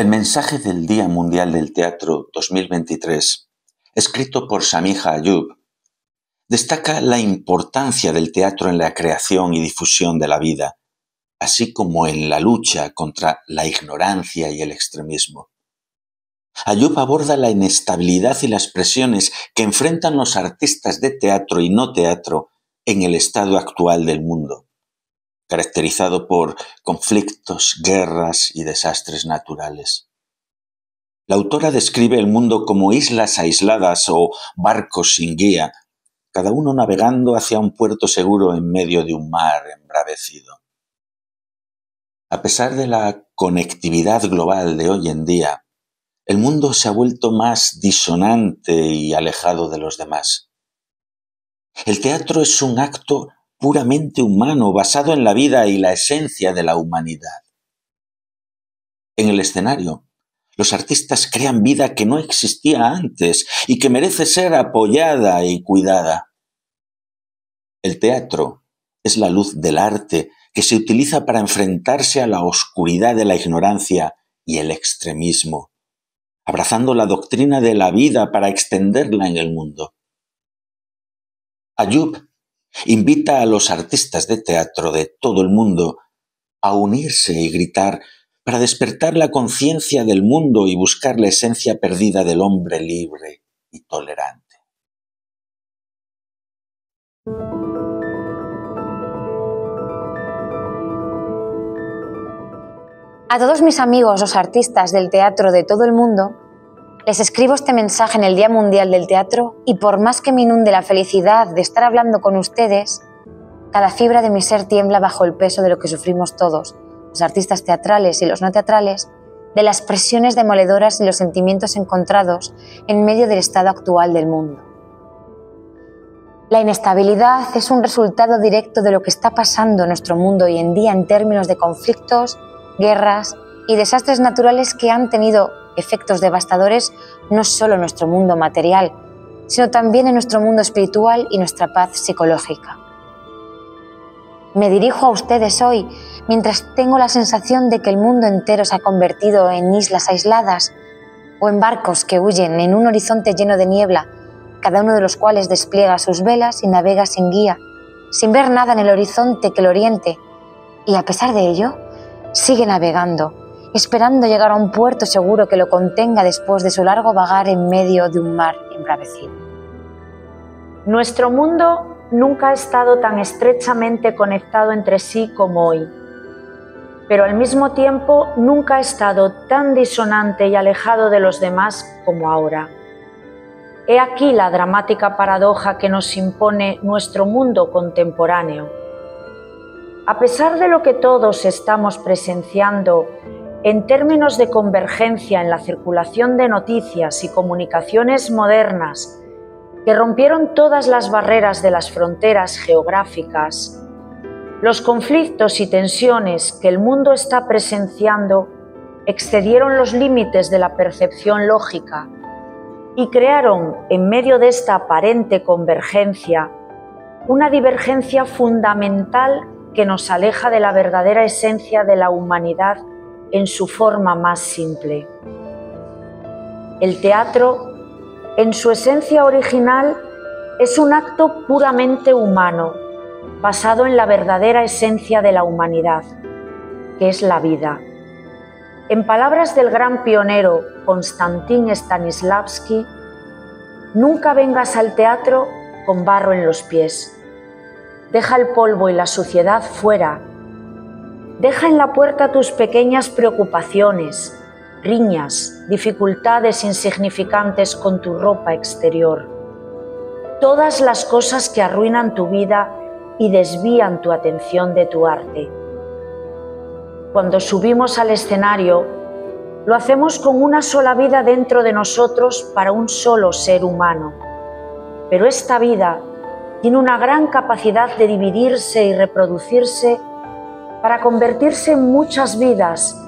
El mensaje del Día Mundial del Teatro 2023, escrito por Samiha Ayoub, destaca la importancia del teatro en la creación y difusión de la vida, así como en la lucha contra la ignorancia y el extremismo. Ayoub aborda la inestabilidad y las presiones que enfrentan los artistas de teatro y no teatro en el estado actual del mundo, caracterizado por conflictos, guerras y desastres naturales. La autora describe el mundo como islas aisladas o barcos sin guía, cada uno navegando hacia un puerto seguro en medio de un mar embravecido. A pesar de la conectividad global de hoy en día, el mundo se ha vuelto más disonante y alejado de los demás. El teatro es un acto puramente humano, basado en la vida y la esencia de la humanidad. En el escenario, los artistas crean vida que no existía antes y que merece ser apoyada y cuidada. El teatro es la luz del arte que se utiliza para enfrentarse a la oscuridad de la ignorancia y el extremismo, abrazando la doctrina de la vida para extenderla en el mundo. Ayoub invita a los artistas de teatro de todo el mundo a unirse y gritar para despertar la conciencia del mundo y buscar la esencia perdida del hombre libre y tolerante. A todos mis amigos, los artistas del teatro de todo el mundo, les escribo este mensaje en el Día Mundial del Teatro y por más que me inunde la felicidad de estar hablando con ustedes, cada fibra de mi ser tiembla bajo el peso de lo que sufrimos todos, los artistas teatrales y los no teatrales, de las presiones demoledoras y los sentimientos encontrados en medio del estado actual del mundo. La inestabilidad es un resultado directo de lo que está pasando en nuestro mundo hoy en día en términos de conflictos, guerras y desastres naturales que han tenido efectos devastadores no solo en nuestro mundo material, sino también en nuestro mundo espiritual y nuestra paz psicológica. Me dirijo a ustedes hoy, mientras tengo la sensación de que el mundo entero se ha convertido en islas aisladas o en barcos que huyen en un horizonte lleno de niebla, cada uno de los cuales despliega sus velas y navega sin guía, sin ver nada en el horizonte que lo oriente, y a pesar de ello, sigue navegando, esperando llegar a un puerto seguro que lo contenga después de su largo vagar en medio de un mar embravecido. Nuestro mundo nunca ha estado tan estrechamente conectado entre sí como hoy, pero al mismo tiempo nunca ha estado tan disonante y alejado de los demás como ahora. He aquí la dramática paradoja que nos impone nuestro mundo contemporáneo. A pesar de lo que todos estamos presenciando en términos de convergencia en la circulación de noticias y comunicaciones modernas que rompieron todas las barreras de las fronteras geográficas, los conflictos y tensiones que el mundo está presenciando excedieron los límites de la percepción lógica y crearon, en medio de esta aparente convergencia, una divergencia fundamental que nos aleja de la verdadera esencia de la humanidad en su forma más simple. El teatro, en su esencia original, es un acto puramente humano, basado en la verdadera esencia de la humanidad, que es la vida. En palabras del gran pionero Konstantin Stanislavski, nunca vengas al teatro con barro en los pies. Deja el polvo y la suciedad fuera. Deja en la puerta tus pequeñas preocupaciones, riñas, dificultades insignificantes con tu ropa exterior. Todas las cosas que arruinan tu vida y desvían tu atención de tu arte. Cuando subimos al escenario, lo hacemos con una sola vida dentro de nosotros para un solo ser humano. Pero esta vida tiene una gran capacidad de dividirse y reproducirse para convertirse en muchas vidas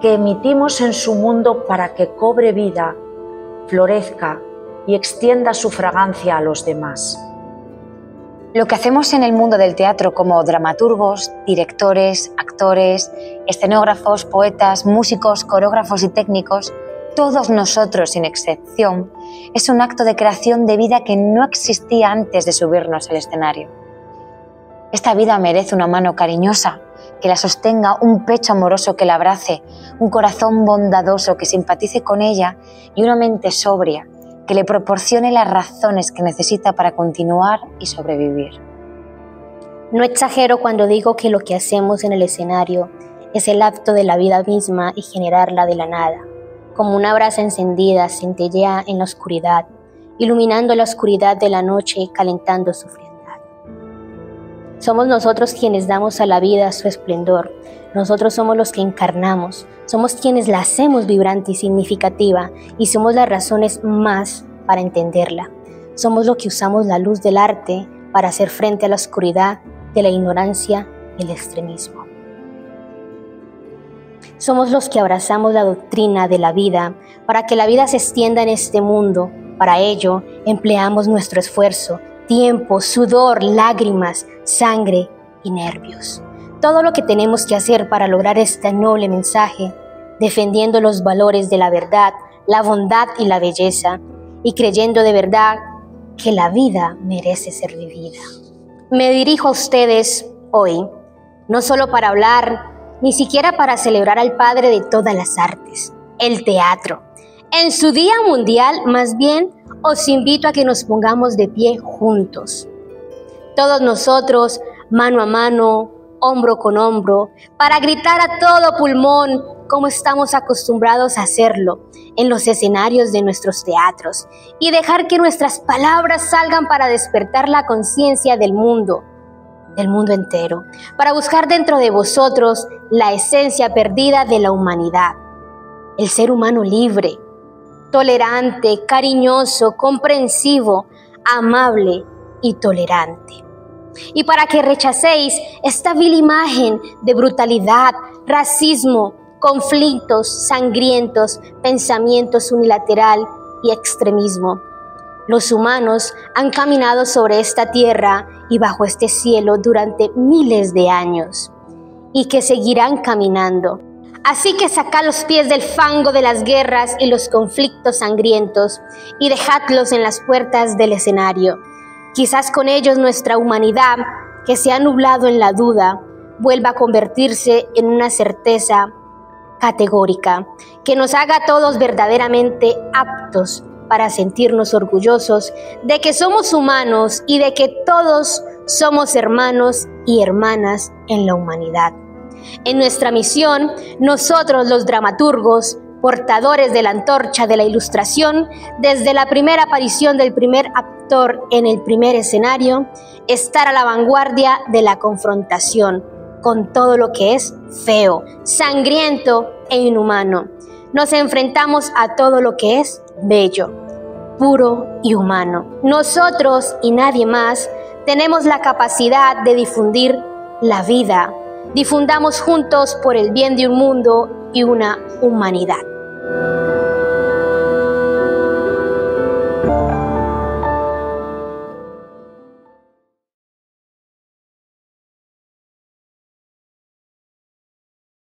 que emitimos en su mundo para que cobre vida, florezca y extienda su fragancia a los demás. Lo que hacemos en el mundo del teatro como dramaturgos, directores, actores, escenógrafos, poetas, músicos, coreógrafos y técnicos, todos nosotros sin excepción, es un acto de creación de vida que no existía antes de subirnos al escenario. Esta vida merece una mano cariñosa que la sostenga, un pecho amoroso que la abrace, un corazón bondadoso que simpatice con ella y una mente sobria que le proporcione las razones que necesita para continuar y sobrevivir. No exagero cuando digo que lo que hacemos en el escenario es el acto de la vida misma y generarla de la nada, como una brasa encendida centellea en la oscuridad, iluminando la oscuridad de la noche y calentando su frialdad. Somos nosotros quienes damos a la vida su esplendor, nosotros somos los que encarnamos, somos quienes la hacemos vibrante y significativa y somos las razones más para entenderla. Somos los que usamos la luz del arte para hacer frente a la oscuridad de la ignorancia y el extremismo. Somos los que abrazamos la doctrina de la vida para que la vida se extienda en este mundo. Para ello empleamos nuestro esfuerzo, tiempo, sudor, lágrimas, sangre y nervios. Todo lo que tenemos que hacer para lograr este noble mensaje, defendiendo los valores de la verdad, la bondad y la belleza, y creyendo de verdad que la vida merece ser vivida. Me dirijo a ustedes hoy, no solo para hablar, ni siquiera para celebrar al padre de todas las artes, el teatro. En su Día Mundial, más bien, os invito a que nos pongamos de pie juntos. Todos nosotros, mano a mano, hombro con hombro, para gritar a todo pulmón como estamos acostumbrados a hacerlo en los escenarios de nuestros teatros y dejar que nuestras palabras salgan para despertar la conciencia del mundo entero, para buscar dentro de vosotros la esencia perdida de la humanidad, el ser humano libre, tolerante, cariñoso, comprensivo, amable y tolerante. Y para que rechacéis esta vil imagen de brutalidad, racismo, conflictos sangrientos, pensamientos unilateral y extremismo. Los humanos han caminado sobre esta tierra y bajo este cielo durante miles de años y que seguirán caminando. Así que sacad los pies del fango de las guerras y los conflictos sangrientos y dejadlos en las puertas del escenario. Quizás con ellos nuestra humanidad, que se ha nublado en la duda, vuelva a convertirse en una certeza categórica, que nos haga a todos verdaderamente aptos para sentirnos orgullosos de que somos humanos y de que todos somos hermanos y hermanas en la humanidad. En nuestra misión, nosotros los dramaturgos, portadores de la antorcha de la ilustración, desde la primera aparición del primer actor en el primer escenario, estar a la vanguardia de la confrontación con todo lo que es feo, sangriento e inhumano. Nos enfrentamos a todo lo que es bello, puro y humano. Nosotros y nadie más tenemos la capacidad de difundir la vida. Difundamos juntos por el bien de un mundo y una humanidad.